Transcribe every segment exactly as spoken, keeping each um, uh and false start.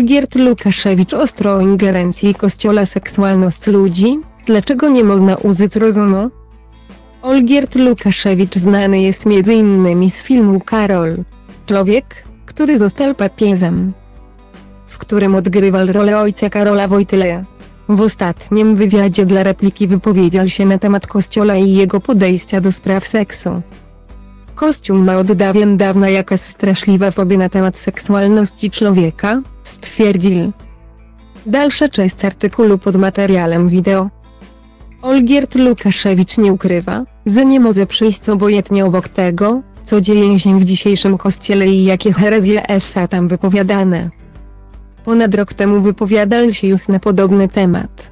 Olgierd Łukaszewicz ostro ingerencji Kościoła seksualność ludzi, dlaczego nie można uzyć rozumu? Olgierd Łukaszewicz znany jest między innymi z filmu Karol. Człowiek, który został papiezem, w którym odgrywał rolę ojca Karola Wojtyły. W ostatnim wywiadzie dla Repliki wypowiedział się na temat Kościoła i jego podejścia do spraw seksu. Kościół ma od dawien dawna jakaś straszliwa fobia na temat seksualności człowieka, stwierdził. Dalsza część artykułu pod materiałem wideo. Olgierd Łukaszewicz nie ukrywa, że nie może przyjść obojętnie obok tego, co dzieje się w dzisiejszym Kościele i jakie herezje są tam wypowiadane. Ponad rok temu wypowiadał się już na podobny temat.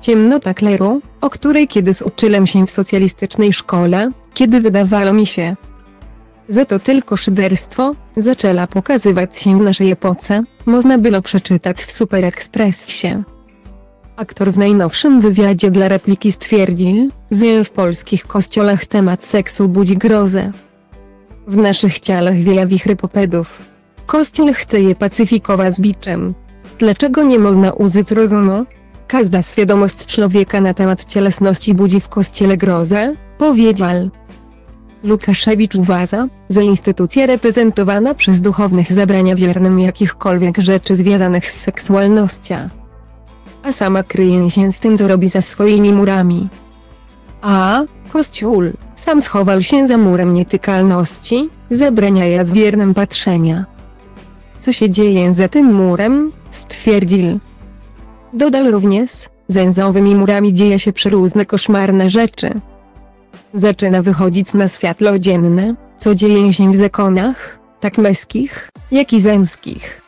Ciemnota kleru, o której kiedyś uczyłem się w socjalistycznej szkole, kiedy wydawało mi się, że to tylko szyderstwo, zaczęła pokazywać się w naszej epoce, można było przeczytać w Superekspresie. Aktor w najnowszym wywiadzie dla Repliki stwierdził, że w polskich kościołach temat seksu budzi grozę. W naszych ciałach wieje wichry popędów. Kościół chce je pacyfikować z biczem. Dlaczego nie można użyć rozumu? Każda świadomość człowieka na temat cielesności budzi w Kościele grozę, powiedział. Łukaszewicz uważa, że instytucja reprezentowana przez duchownych zabrania wiernym jakichkolwiek rzeczy związanych z seksualnością, a sama kryje się z tym, co robi za swoimi murami. A Kościół sam schował się za murem nietykalności, zabrania z wiernym patrzenia. Co się dzieje za tym murem? Stwierdził. Dodał również, zęzowymi murami dzieje się przeróżne koszmarne rzeczy. Zaczyna wychodzić na światło dzienne, co dzieje się w zakonach, tak męskich, jak i żeńskich.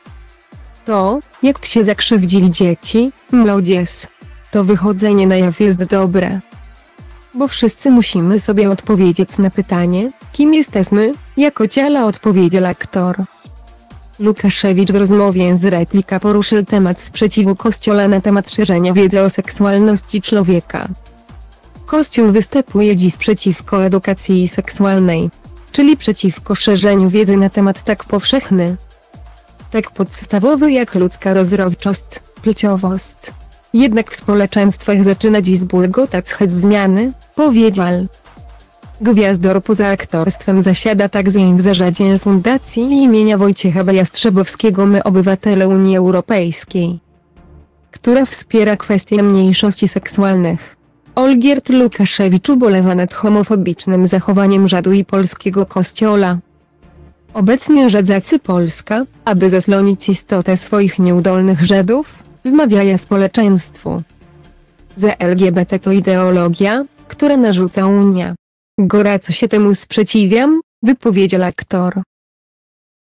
To, jak się zakrzywdzili dzieci, młodzież, to wychodzenie na jaw jest dobre. Bo wszyscy musimy sobie odpowiedzieć na pytanie, kim jesteśmy, jako ciała, odpowiedział aktor. Łukaszewicz w rozmowie z Replika poruszył temat sprzeciwu Kościoła na temat szerzenia wiedzy o seksualności człowieka. Kościół występuje dziś przeciwko edukacji seksualnej, czyli przeciwko szerzeniu wiedzy na temat tak powszechny, tak podstawowy jak ludzka rozrodczość, płciowość. Jednak w społeczeństwach zaczyna dziś bulgotać chęć zmiany, powiedział. Gwiazdor poza aktorstwem zasiada także w zarządzie Fundacji imienia Wojciecha B. Jastrzebowskiego My Obywatele Unii Europejskiej, która wspiera kwestie mniejszości seksualnych. Olgierd Łukaszewicz ubolewa nad homofobicznym zachowaniem rządu i polskiego kościoła. Obecnie rządzący Polska, aby zasłonić istotę swoich nieudolnych Żydów, wmawiają społeczeństwu, że L G B T to ideologia, która narzuca Unia. Gorąco się temu sprzeciwiam, wypowiedział aktor.